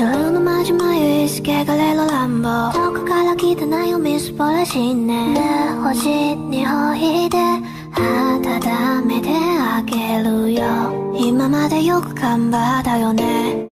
夜のまじまゆいすけがれる乱暴遠くから来た悩みすぼらしいねで星においで温めてあげるよ今までよく頑張ったよね